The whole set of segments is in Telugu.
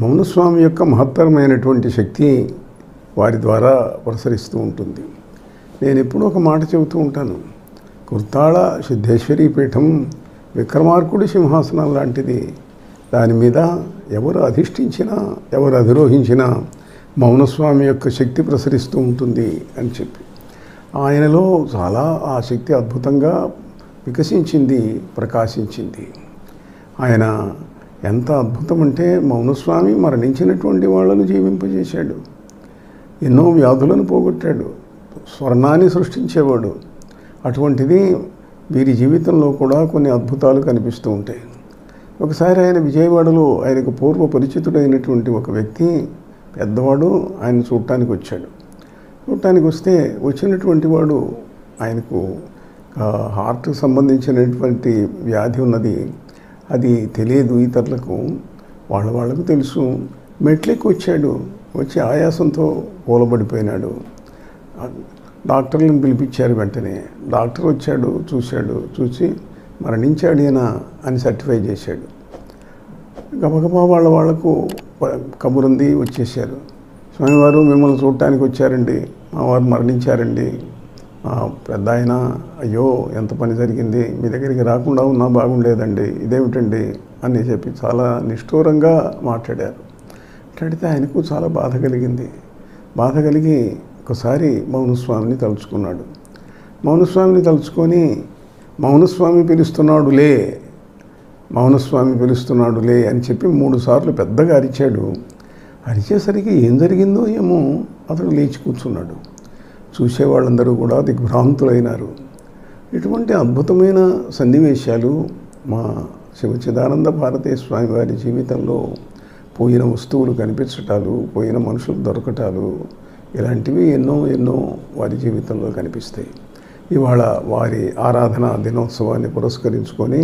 మౌనస్వామి యొక్క మహత్తరమైనటువంటి శక్తి వారి ద్వారా ప్రసరిస్తూ ఉంటుంది. నేను ఎప్పుడూ ఒక మాట చెబుతూ ఉంటాను, కుర్తాళ సిద్ధేశ్వరీ పీఠం విక్రమార్కుడి సింహాసనం లాంటిది. దాని మీద ఎవరు అధిష్ఠించినా ఎవరు అధిరోహించినా మౌనస్వామి యొక్క శక్తి ప్రసరిస్తూ ఉంటుంది అని చెప్పి, ఆయనలో చాలా ఆ శక్తి అద్భుతంగా వికసించింది, ప్రకాశించింది. ఆయన ఎంత అద్భుతం అంటే, మౌనస్వామి మరణించినటువంటి వాళ్ళను జీవింపజేశాడు, ఎన్నో వ్యాధులను పోగొట్టాడు, స్వర్ణాన్ని సృష్టించేవాడు. అటువంటిది వీరి జీవితంలో కూడా కొన్ని అద్భుతాలు కనిపిస్తూ ఉంటాయి. ఒకసారి ఆయన విజయవాడలో ఆయనకు పూర్వ పరిచితుడైనటువంటి ఒక వ్యక్తి, పెద్దవాడు, ఆయన చూడటానికి వచ్చాడు. చూడటానికి వస్తే వచ్చినటువంటి వాడు, ఆయనకు హార్ట్కి సంబంధించినటువంటి వ్యాధి ఉన్నది, అది తెలియదు ఇతరులకు, వాళ్ళకు తెలుసు. మెట్లెక్కి వచ్చాడు, వచ్చి ఆయాసంతో కూలబడిపోయినాడు. డాక్టర్లను పిలిపించారు. వెంటనే డాక్టర్ వచ్చాడు, చూసి మరణించాడు ఈయన అని సర్టిఫై చేశాడు. గబగబా వాళ్ళకు కబురుంది వచ్చేసారు. స్వామివారు మిమ్మల్ని చూడటానికి వచ్చారండి, మా వారు మరణించారండి, పెద్ద ఆయన, అయ్యో ఎంత పని జరిగింది, మీ దగ్గరికి రాకుండా ఉన్నా బాగుండేదండి, ఇదేమిటండి అని చెప్పి చాలా నిష్ఠూరంగా మాట్లాడారు. మాట్లాడితే ఆయనకు చాలా బాధ కలిగింది. బాధ కలిగి ఒకసారి మౌనస్వామిని తలుచుకున్నాడు. మౌనస్వామిని తలుచుకొని, మౌనస్వామి పిలుస్తున్నాడులే అని చెప్పి 3 సార్లు పెద్దగా అరిచాడు. అరిచేసరికి ఏం జరిగిందో ఏమో అతడు లేచి కూర్చున్నాడు. చూసేవాళ్ళందరూ కూడా దిగ్భ్రాంతులైనారు. ఇటువంటి అద్భుతమైన సన్నివేశాలు మా శివచిదానంద భారతీ స్వామి వారి జీవితంలో పోయిన వస్తువులు కనిపించటాలు, పోయిన మనుషులు దొరకటాలు, ఇలాంటివి ఎన్నో ఎన్నో వారి జీవితంలో కనిపిస్తాయి. ఇవాళ వారి ఆరాధన దినోత్సవాన్ని పురస్కరించుకొని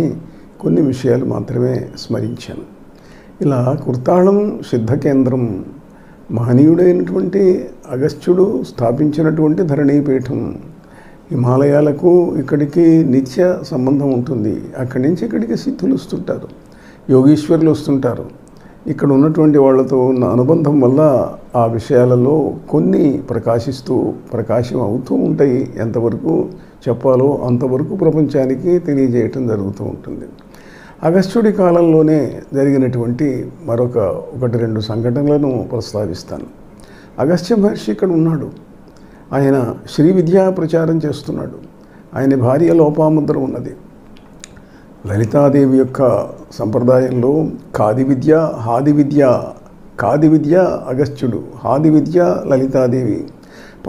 కొన్ని విషయాలు మాత్రమే స్మరించాను. ఇలా కుర్తాళం సిద్ధ కేంద్రం, మహనీయుడైనటువంటి అగస్త్యుడు స్థాపించినటువంటి ధరణీపీఠం, హిమాలయాలకు ఇక్కడికి నిత్య సంబంధం ఉంటుంది. అక్కడి నుంచి ఇక్కడికి సిద్ధులు వస్తుంటారు, యోగీశ్వరులు వస్తుంటారు. ఇక్కడ ఉన్నటువంటి వాళ్ళతో ఉన్న అనుబంధం వల్ల ఆ విషయాలలో కొన్ని ప్రకాశం అవుతూ ఉంటాయి. ఎంతవరకు చెప్పాలో అంతవరకు ప్రపంచానికి తెలియజేయటం జరుగుతూ ఉంటుంది. అగస్త్యుడి కాలంలోనే జరిగినటువంటి మరొక 1-2 సంఘటనలను ప్రస్తావిస్తాను. అగస్త్య మహర్షి ఇక్కడ ఉన్నాడు. ఆయన శ్రీ విద్యా ప్రచారం చేస్తున్నాడు. ఆయన భార్య లోపాముద్ర ఉన్నది. లలితాదేవి యొక్క సంప్రదాయంలో కాది విద్య అగస్త్యుడు, హాది విద్య లలితాదేవి,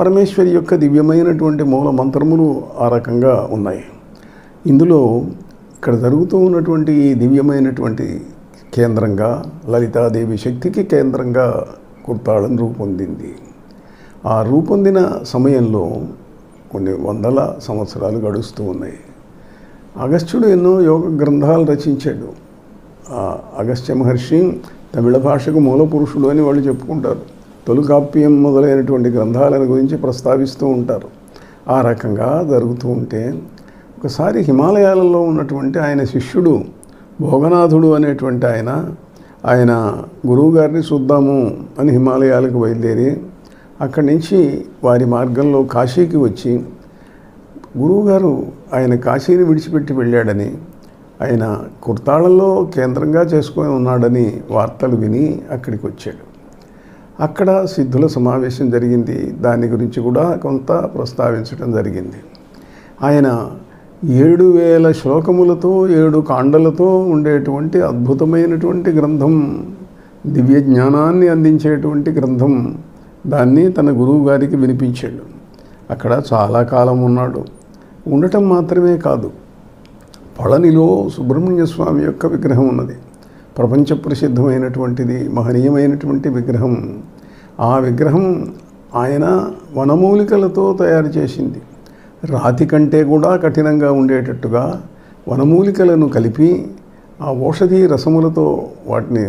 పరమేశ్వరి యొక్క దివ్యమైనటువంటి మూల మంత్రములు ఆ రకంగా ఉన్నాయి. ఇందులో ఇక్కడ జరుగుతూ ఉన్నటువంటి ఈ దివ్యమైనటువంటి కేంద్రంగా, లలితాదేవి శక్తికి కేంద్రంగా కుర్తాళం రూపొందింది. ఆ రూపొందిన సమయంలో కొన్ని 100 సంవత్సరాలు గడుస్తూ ఉన్నాయి. అగస్త్యుడు ఎన్నో యోగ గ్రంథాలు రచించాడు. అగస్త్య మహర్షి తమిళ భాషకు మూల పురుషుడు అని వాళ్ళు చెప్పుకుంటారు. తొలుకాప్యం మొదలైనటువంటి గ్రంథాలను గురించి ప్రస్తావిస్తూ ఉంటారు. ఆ రకంగా జరుగుతూ ఉంటే ఒకసారి హిమాలయాలలో ఉన్నటువంటి ఆయన శిష్యుడు భోగనాథుడు అనేటువంటి ఆయన గురువుగారిని చూద్దాము అని హిమాలయాలకు బయలుదేరి అక్కడి నుంచి వారి మార్గంలో కాశీకి వచ్చి, గురువుగారు ఆయన కాశీని విడిచిపెట్టి వెళ్ళాడని, ఆయన కుర్తాళంలో కేంద్రంగా చేసుకొని ఉన్నాడని వార్తలు విని అక్కడికి వచ్చాడు. అక్కడ సిద్ధుల సమావేశం జరిగింది. దాని గురించి కూడా కొంత ప్రస్తావించడం జరిగింది. ఆయన 7000 శ్లోకములతో 7 కాండలతో ఉండేటువంటి అద్భుతమైనటువంటి గ్రంథం, దివ్య జ్ఞానాన్ని అందించేటువంటి గ్రంథం, దాన్ని తన గురువు గారికి వినిపించాడు. అక్కడ చాలా కాలం ఉన్నాడు. ఉండటం మాత్రమే కాదు, పళనిలో సుబ్రహ్మణ్య స్వామి యొక్క విగ్రహం ఉన్నది, ప్రపంచ ప్రసిద్ధమైనటువంటిది, మహనీయమైనటువంటి విగ్రహం. ఆ విగ్రహం ఆయన వనమూలికలతో తయారు చేసింది. రాతి కంటే కూడా కఠినంగా ఉండేటట్టుగా వనమూలికలను కలిపి ఆ ఔషధీ రసములతో వాటిని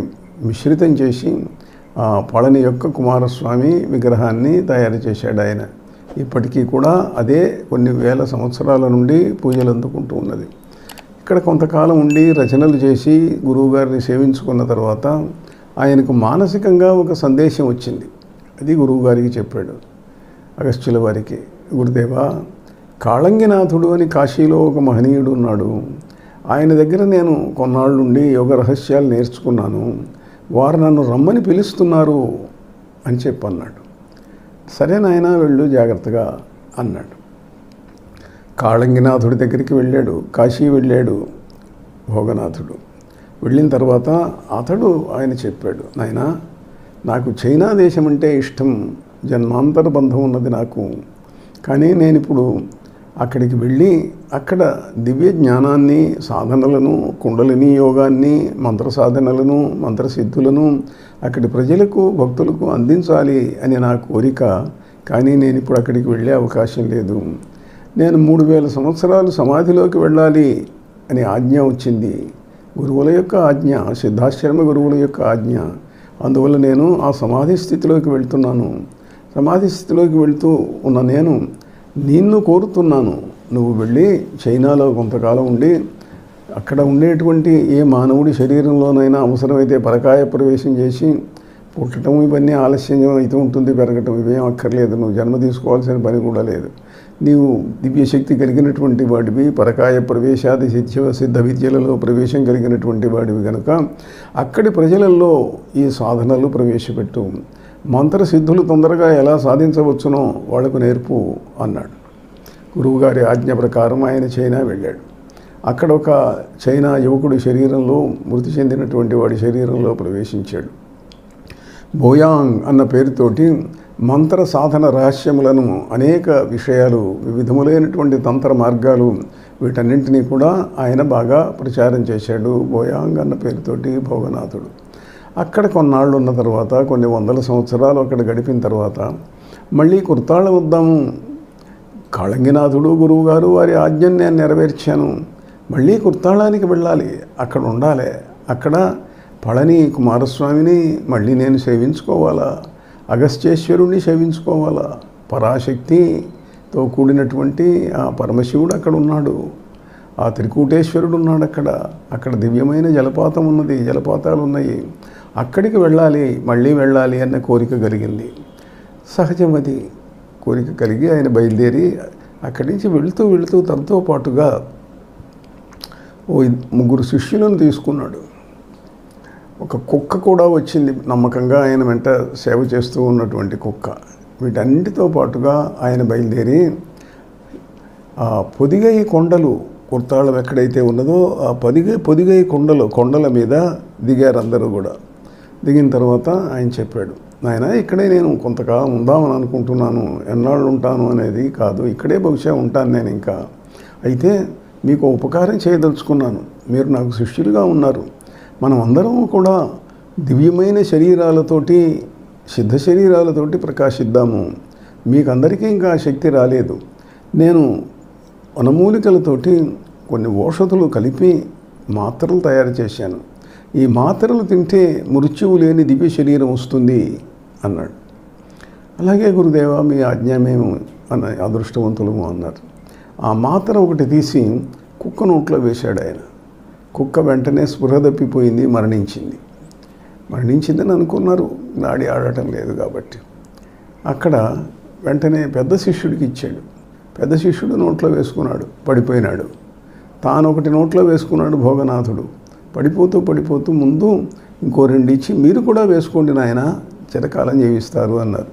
మిశ్రితం చేసి ఆ పళని యొక్క కుమారస్వామి విగ్రహాన్ని తయారు చేశాడు ఆయన. ఇప్పటికీ కూడా అదే కొన్ని వేల సంవత్సరాల నుండి పూజలు అందుకుంటూ ఉన్నది. ఇక్కడ కొంతకాలం ఉండి రచనలు చేసి గురువుగారిని సేవించుకున్న తర్వాత ఆయనకు మానసికంగా ఒక సందేశం వచ్చింది. అది గురువుగారికి చెప్పాడు అగస్త్యుల వారికి. గురుదేవా, కాళంగినాథుడు అని కాశీలో ఒక మహనీయుడు ఉన్నాడు, ఆయన దగ్గర నేను కొన్నాళ్ళు నుండి యోగ రహస్యాలు నేర్చుకున్నాను, వారు నన్ను రమ్మని పిలుస్తున్నారు అని చెప్పన్నాడు. సరే నాయనా వెళ్ళు జాగ్రత్తగా అన్నాడు. కాళంగినాథుడి దగ్గరికి వెళ్ళాడు, కాశీ వెళ్ళాడు భోగనాథుడు. వెళ్ళిన తర్వాత అతడు ఆయన చెప్పాడు, నాయన నాకు చైనా దేశం అంటే ఇష్టం, జన్మాంతర బంధం ఉన్నది నాకు, కానీ నేను ఇప్పుడు అక్కడికి వెళ్ళి అక్కడ దివ్య జ్ఞానాన్ని, సాధనలను, కుండలిని యోగాన్ని, మంత్ర సాధనలను, మంత్రసిద్ధులను అక్కడి ప్రజలకు, భక్తులకు అందించాలి అని నా కోరిక. కానీ నేను ఇప్పుడు అక్కడికి వెళ్ళే అవకాశం లేదు, నేను 3000 సంవత్సరాలు సమాధిలోకి వెళ్ళాలి అని ఆజ్ఞ వచ్చింది, గురువుల యొక్క ఆజ్ఞ, సిద్ధాశ్రమ గురువుల యొక్క ఆజ్ఞ. అందువల్ల నేను ఆ సమాధి స్థితిలోకి వెళ్తున్నాను. సమాధి స్థితిలోకి వెళ్తూ ఉన్న నేను నిన్ను కోరుతున్నాను, నువ్వు వెళ్ళి చైనాలో కొంతకాలం ఉండి అక్కడ ఉండేటువంటి ఏ మానవుడి శరీరంలోనైనా అవసరమైతే పరకాయ ప్రవేశం చేసి, పుట్టడం ఇవన్నీ ఆలస్యం అయితే ఉంటుంది, పెరగటం ఇవేం అక్కర్లేదు, నువ్వు జన్మ తీసుకోవాల్సిన పని కూడా లేదు, నీవు దివ్యశక్తి కలిగినటువంటి వాడివి, పరకాయ ప్రవేశాది సిద్ధ విద్యలలో ప్రవేశం కలిగినటువంటి వాడివి కనుక అక్కడి ప్రజలలో ఈ సాధనలు ప్రవేశపెట్టు, మంత్రసిద్ధులు తొందరగా ఎలా సాధించవచ్చునో వాళ్లకు నేర్పు అన్నాడు. గురువుగారి ఆజ్ఞ ప్రకారం ఆయన చైనా వెళ్ళాడు. అక్కడ ఒక చైనా యువకుడి శరీరంలో, మృతి చెందినటువంటి వాడి శరీరంలో ప్రవేశించాడు. బోయాంగ్ అన్న పేరుతోటి మంత్ర సాధన రహస్యములను, అనేక విషయాలు, వివిధములైనటువంటి తంత్ర మార్గాలు, వీటన్నింటినీ కూడా ఆయన బాగా ప్రచారం చేశాడు బోయాంగ్ అన్న పేరుతోటి భోగనాథుడు. అక్కడ కొన్నాళ్ళు ఉన్న తర్వాత, కొన్ని 100 సంవత్సరాలు అక్కడ గడిపిన తర్వాత మళ్ళీ కుర్తాళ్ళ వద్దాము, కాళంగినాథుడు గురువుగారు వారి ఆజ్ఞను నేను నెరవేర్చాను, మళ్ళీ కుర్తాళానికి వెళ్ళాలి, అక్కడ ఉండాలి, అక్కడ పళని కుమారస్వామిని మళ్ళీ నేను సేవించుకోవాలా, అగస్త్యేశ్వరుణ్ణి సేవించుకోవాలా, పరాశక్తితో కూడినటువంటి ఆ పరమశివుడు అక్కడ ఉన్నాడు, ఆ త్రికూటేశ్వరుడు ఉన్నాడు అక్కడ, అక్కడ దివ్యమైన జలపాతం ఉన్నది, జలపాతాలు ఉన్నాయి, అక్కడికి వెళ్ళాలి, మళ్ళీ వెళ్ళాలి అన్న కోరిక కలిగింది. సహజమది కోరిక కలిగి ఆయన బయలుదేరి అక్కడి నుంచి వెళుతూ వెళుతూ తనతో పాటుగా ఓ 3 శిష్యులను తీసుకున్నాడు. ఒక కుక్క కూడా వచ్చింది, నమ్మకంగా ఆయన వెంట సేవ చేస్తూ ఉన్నటువంటి కుక్క. వీటన్నిటితో పాటుగా ఆయన బయలుదేరి ఆ పొదిగై కొండలు, కుర్తాళం ఎక్కడైతే ఉన్నదో ఆ పొదిగై కొండల మీద దిగారు అందరూ కూడా. దిగిన తర్వాత ఆయన చెప్పాడు, నాయన ఇక్కడే నేను కొంతకాలం ఉందామని అనుకుంటున్నాను, ఎన్నాళ్ళు ఉంటాను అనేది కాదు, ఇక్కడే బహుశా ఉంటాను నేను ఇంకా. అయితే మీకు ఉపకారం చేయదలుచుకున్నాను, మీరు నాకు శిష్యులుగా ఉన్నారు, మనం అందరం కూడా దివ్యమైన శరీరాలతోటి, సిద్ధ శరీరాలతోటి ప్రకాశిద్దాము, మీకందరికీ ఇంకా శక్తి రాలేదు, నేను వనమూలికలతోటి కొన్ని ఔషధులు కలిపి మాత్రలు తయారు చేశాను, ఈ మాత్రలు తింటే మృత్యువు లేని దివ్య శరీరం వస్తుంది అన్నాడు. అలాగే గురుదేవ మీ ఆజ్ఞ మేము అన్న అదృష్టవంతులము అన్నారు. ఆ మాత్ర ఒకటి తీసి కుక్క నోట్లో వేశాడు ఆయన. కుక్క వెంటనే స్పృహ తప్పిపోయింది, మరణించింది. మరణించిందని అనుకున్నారు, నాడి ఆడటం లేదు కాబట్టి. అక్కడ వెంటనే పెద్ద శిష్యుడికి ఇచ్చాడు. పెద్ద శిష్యుడు నోట్లో వేసుకున్నాడు, పడిపోయినాడు. తాను ఒకటి నోట్లో వేసుకున్నాడు భోగనాథుడు. పడిపోతూ పడిపోతూ ముందు ఇంకో 2 ఇచ్చి, మీరు కూడా వేసుకోండి నాయన, చిరకాలం జీవిస్తారు అన్నారు.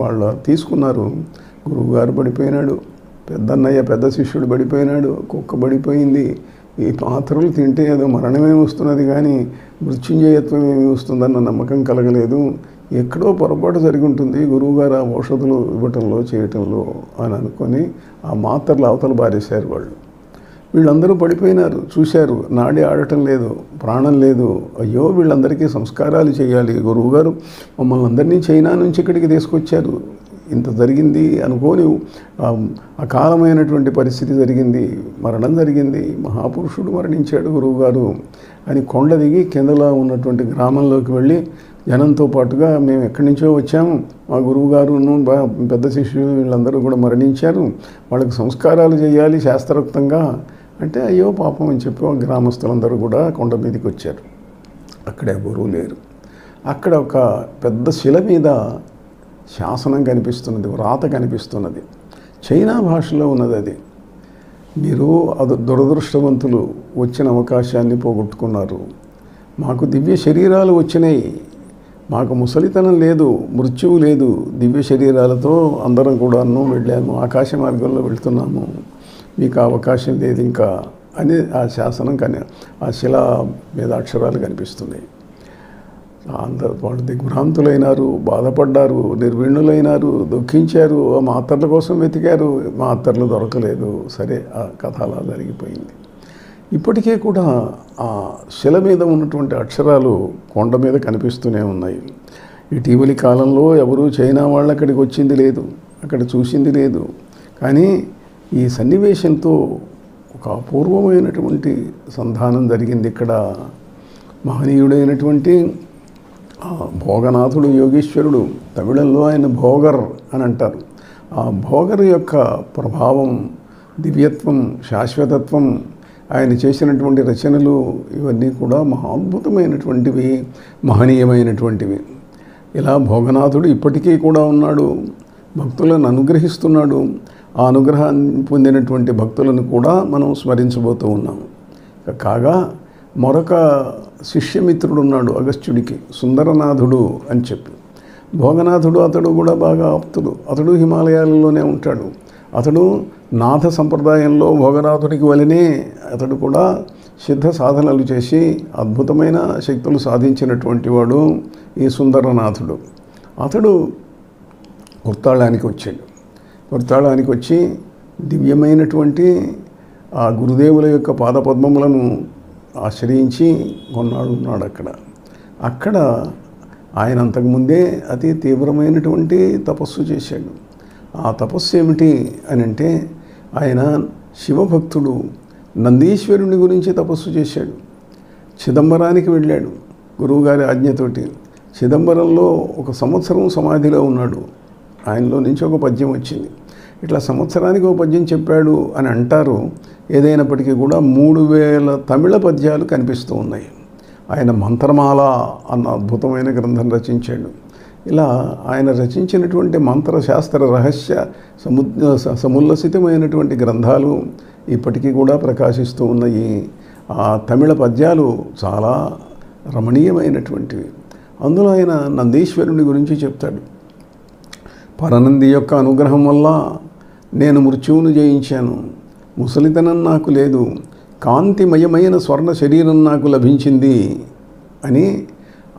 వాళ్ళు తీసుకున్నారు. గురువుగారు పడిపోయినాడు, పెద్దన్నయ్య పెద్ద శిష్యుడు పడిపోయినాడు, కుక్క పడిపోయింది. ఈ పాత్రలు తింటే ఏదో మరణమే వస్తున్నది కానీ మృత్యుంజయత్వం ఏమి వస్తుందన్న నమ్మకం కలగలేదు, ఎక్కడో పొరపాటు జరిగి ఉంటుంది గురువుగారు ఆ ఔషధులు ఇవ్వటంలో, చేయటంలో అని అనుకొని ఆ మాత్రలు అవతలు బారేశారు వాళ్ళు. వీళ్ళందరూ పడిపోయినారు, చూశారు, నాడి ఆడటం లేదు, ప్రాణం లేదు. అయ్యో, వీళ్ళందరికీ సంస్కారాలు చేయాలి, గురువుగారు మమ్మల్ని అందరినీ చైనా నుంచి ఇక్కడికి తీసుకొచ్చారు, ఇంత జరిగింది అనుకోని అకాలమైనటువంటి పరిస్థితి జరిగింది, మరణం జరిగింది, మహాపురుషుడు మరణించాడు గురువుగారు అని కొండ దిగి కిందలో ఉన్నటువంటి గ్రామంలోకి వెళ్ళి జనంతో పాటుగా, మేము ఎక్కడి నుంచో వచ్చాము, మా గురువుగారును పెద్ద శిష్యులు వీళ్ళందరూ కూడా మరణించారు, వాళ్ళకి సంస్కారాలు చేయాలి శాస్త్రోక్తంగా అంటే అయ్యో పాపం అని చెప్పి గ్రామస్తులందరూ కూడా కొండ మీదకి వచ్చారు. అక్కడే గురువు లేరు. అక్కడ ఒక పెద్ద శిల మీద శాసనం కనిపిస్తున్నది, రాత కనిపిస్తున్నది, చైనా భాషలో ఉన్నది. అది మీరు దురదృష్టవంతులు, వచ్చిన అవకాశాన్ని పోగొట్టుకున్నారు. మాకు దివ్య శరీరాలు వచ్చినాయి, మాకు ముసలితనం లేదు, మృత్యువు లేదు, దివ్య శరీరాలతో అందరం కూడాను వెళ్ళాము, ఆకాశ మార్గంలో వెళ్తున్నాము, మీకు అవకాశం లేదు ఇంకా అని ఆ శాసనం కానీ ఆ శిల మీద అక్షరాలు కనిపిస్తున్నాయి. అందరు వాళ్ళు దిగ్భ్రాంతులైనారు, బాధపడ్డారు, నిర్విణ్ణులైనారు, దుఃఖించారు, మా అత్తర్ల కోసం వెతికారు, మా అత్తర్లు దొరకలేదు. సరే, ఆ కథ అలా జరిగిపోయింది. ఇప్పటికే కూడా ఆ శిల మీద ఉన్నటువంటి అక్షరాలు కొండ మీద కనిపిస్తూనే ఉన్నాయి. ఇటీవలి కాలంలో ఎవరూ చైనా వాళ్ళు అక్కడికి వచ్చింది లేదు, అక్కడ చూసింది లేదు. కానీ ఈ సన్నివేశంతో ఒక అపూర్వమైనటువంటి సంధానం జరిగింది. ఇక్కడ మహనీయుడైనటువంటి భోగనాథుడు యోగీశ్వరుడు, తమిళంలో ఆయన భోగర్ అని అంటారు. ఆ భోగర్ యొక్క ప్రభావం, దివ్యత్వం, శాశ్వతత్వం, ఆయన చేసినటువంటి రచనలు ఇవన్నీ కూడా మహాద్భుతమైనటువంటివి, మహనీయమైనటువంటివి. ఇలా భోగనాథుడు ఇప్పటికీ కూడా ఉన్నాడు, భక్తులను అనుగ్రహిస్తున్నాడు. ఆ అనుగ్రహాన్ని పొందినటువంటి భక్తులను కూడా మనం స్మరించబోతూ ఉన్నాము. కాగా మరొక శిష్యమిత్రుడు ఉన్నాడు అగస్త్యుడికి, సుందరనాథుడు అని చెప్పి. భోగనాథుడు అతడు కూడా బాగా ఆప్తుడు, అతడు హిమాలయాలలోనే ఉంటాడు. అతడు నాథ సంప్రదాయంలో భోగనాథుడికి వలనే అతడు కూడా సిద్ధ సాధనలు చేసి అద్భుతమైన శక్తులు సాధించినటువంటి వాడు ఈ సుందరనాథుడు. అతడు కుర్తాళానికి వచ్చాడు. కుర్తాళానికి వచ్చి దివ్యమైనటువంటి ఆ గురుదేవుల యొక్క పాదపద్మములను ఆశ్రయించి కొన్నాడు ఉన్నాడు. అక్కడ ఆయన అంతకుముందే అతి తీవ్రమైనటువంటి తపస్సు చేశాడు. ఆ తపస్సు ఏమిటి అని అంటే, ఆయన శివభక్తుడు, నందీశ్వరుని గురించి తపస్సు చేశాడు. చిదంబరానికి వెళ్ళాడు గురువుగారి ఆజ్ఞతోటి. చిదంబరంలో 1 సంవత్సరం సమాధిలో ఉన్నాడు. ఆయనలో నుంచి ఒక పద్యం వచ్చింది. ఇట్లా సంవత్సరానికి ఒక పద్యం చెప్పాడు అని అంటారు. ఏదైనప్పటికీ కూడా 3000 తమిళ పద్యాలు కనిపిస్తూ ఉన్నాయి. ఆయన మంత్రమాల అన్న అద్భుతమైన గ్రంథం రచించాడు. ఇలా ఆయన రచించినటువంటి మంత్రశాస్త్ర రహస్య సముల్లసితమైనటువంటి గ్రంథాలు ఇప్పటికీ కూడా ప్రకాశిస్తూ ఉన్నాయి. ఆ తమిళ పద్యాలు చాలా రమణీయమైనటువంటివి. అందులో ఆయన నందీశ్వరుని గురించి చెప్తాడు. పరనంది యొక్క అనుగ్రహం వల్ల నేను మృత్యువును జయించాను, ముసలితనం నాకు లేదు, కాంతిమయమైన స్వర్ణ శరీరం నాకు లభించింది అని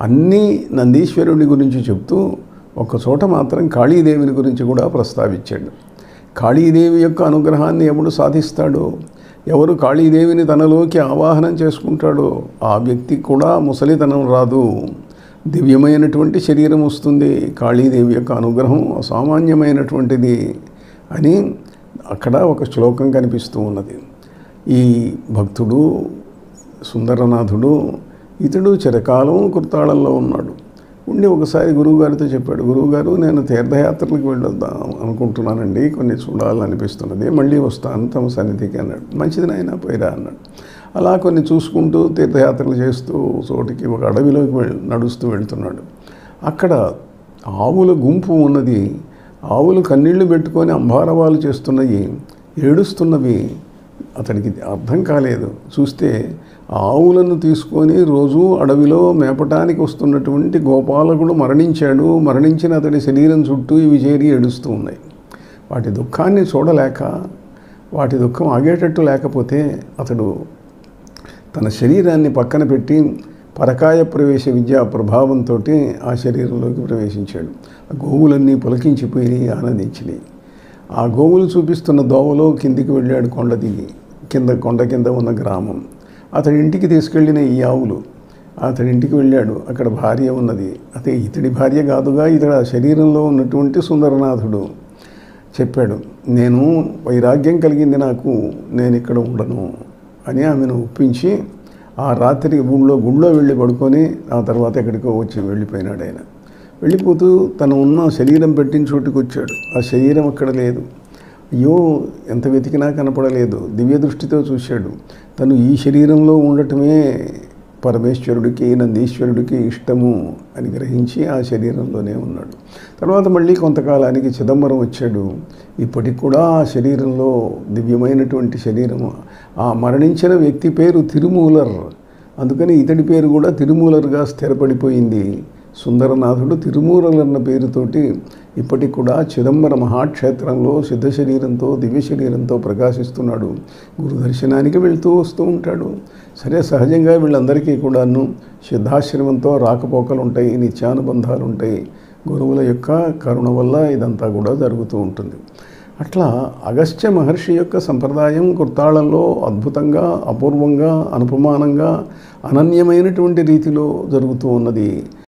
అన్నీ నందీశ్వరుడి గురించి చెప్తూ ఒక్కచోట మాత్రం కాళీదేవిని గురించి కూడా ప్రస్తావించాడు. కాళీదేవి యొక్క అనుగ్రహాన్ని ఎవడు సాధిస్తాడో, ఎవరు కాళీదేవిని తనలోకి ఆవాహనం చేసుకుంటాడో ఆ వ్యక్తి కూడా ముసలితనం రాదు, దివ్యమైనటువంటి శరీరం వస్తుంది. కాళీదేవి యొక్క అనుగ్రహం అసామాన్యమైనటువంటిది అని అక్కడ ఒక శ్లోకం కనిపిస్తూ ఉన్నది. ఈ భక్తుడు సుందరనాథుడు ఇతడు చిరకాలం కృతాళంలో ఉన్నాడు. ఉండి ఒకసారి గురువుగారితో చెప్పాడు, గురువుగారు నేను తీర్థయాత్రలకు వెళ్ళొద్దాం అనుకుంటున్నానండి, కొన్ని చూడాలనిపిస్తున్నది, మళ్ళీ వస్తాను తమ సన్నిధికి అన్నాడు. మంచిది నాయన పోయిరా అన్నాడు. అలా కొన్ని చూసుకుంటూ తీర్థయాత్రలు చేస్తూ చోటికి ఒక అడవిలోకి నడుస్తూ వెళ్తున్నాడు. అక్కడ ఆవుల గుంపు ఉన్నది. ఆవులు కన్నీళ్లు పెట్టుకొని అంబారవాలు చేస్తున్నవి, ఏడుస్తున్నవి. అతడికి అర్థం కాలేదు. చూస్తే ఆవులను తీసుకొని రోజు అడవిలో మేపటానికి వస్తున్నటువంటి గోపాలకుడు మరణించాడు. మరణించిన అతడి శరీరం చుట్టూ ఇవి చేరి ఏడుస్తూ ఉన్నాయి. వాటి దుఃఖాన్ని చూడలేక, వాటి దుఃఖం ఆగేటట్టు లేకపోతే అతడు తన శరీరాన్ని పక్కన పెట్టి పరకాయ ప్రవేశ విద్యా ప్రభావంతో ఆ శరీరంలోకి ప్రవేశించాడు. ఆ గోవులన్నీ పులకించిపోయినాయి, ఆనందించినాయి. ఆ గోవులు చూపిస్తున్న దోవలో కిందికి వెళ్ళాడు. కొండ దిగి కొండ కింద ఉన్న గ్రామం అతడి ఇంటికి తీసుకెళ్ళిన ఈ ఆవులు. అతడి ఇంటికి వెళ్ళాడు. అక్కడ భార్య ఉన్నది. అదే ఇతడి భార్య కాదుగా, ఇతడు ఆ శరీరంలో ఉన్నటువంటి సుందరనాథుడు. చెప్పాడు, నేను వైరాగ్యం కలిగింది నాకు, నేను ఇక్కడ ఉండను అని ఆమెను ఒప్పించి ఆ రాత్రి గుళ్ళో వెళ్ళి పడుకొని ఆ తర్వాత ఎక్కడికో వచ్చి వెళ్ళిపోయినాడు. ఆయన వెళ్ళిపోతూ తను ఉన్న శరీరం పెట్టిన చోటుకు వచ్చాడు. ఆ శరీరం అక్కడ లేదు. అయ్యో, ఎంత వెతికినా కనపడలేదు. దివ్య దృష్టితో చూశాడు. తను ఈ శరీరంలో ఉండటమే పరమేశ్వరుడికి నందీశ్వరుడికి ఇష్టము అని గ్రహించి ఆ శరీరంలోనే ఉన్నాడు. తర్వాత మళ్ళీ కొంతకాలానికి చిదంబరం వచ్చాడు. ఇప్పటికి కూడా ఆ శరీరంలో దివ్యమైనటువంటి శరీరము. ఆ మరణించిన వ్యక్తి పేరు తిరుమూలర్, అందుకని ఇతడి పేరు కూడా తిరుమూలర్గా స్థిరపడిపోయింది. సుందరనాథుడు తిరుమూలర్ అన్న పేరుతోటి ఇప్పటికి కూడా చిదంబర మహాక్షేత్రంలో సిద్ధ శరీరంతో దివ్య శరీరంతో ప్రకాశిస్తున్నాడు. గురు దర్శనానికి వెళ్తూ వస్తూ ఉంటాడు. సరే, సహజంగా వీళ్ళందరికీ కూడాను సిద్ధాశ్రమంతో రాకపోకలు ఉంటాయి, నిత్యానుబంధాలు ఉంటాయి. గురువుల యొక్క కరుణ వల్ల ఇదంతా కూడా జరుగుతూ ఉంటుంది. అట్లా అగస్త్య మహర్షి యొక్క సంప్రదాయం కుర్తాళంలో అద్భుతంగా అపూర్వంగా అనుపమానంగా అనన్యమైనటువంటి రీతిలో జరుగుతూ ఉన్నది.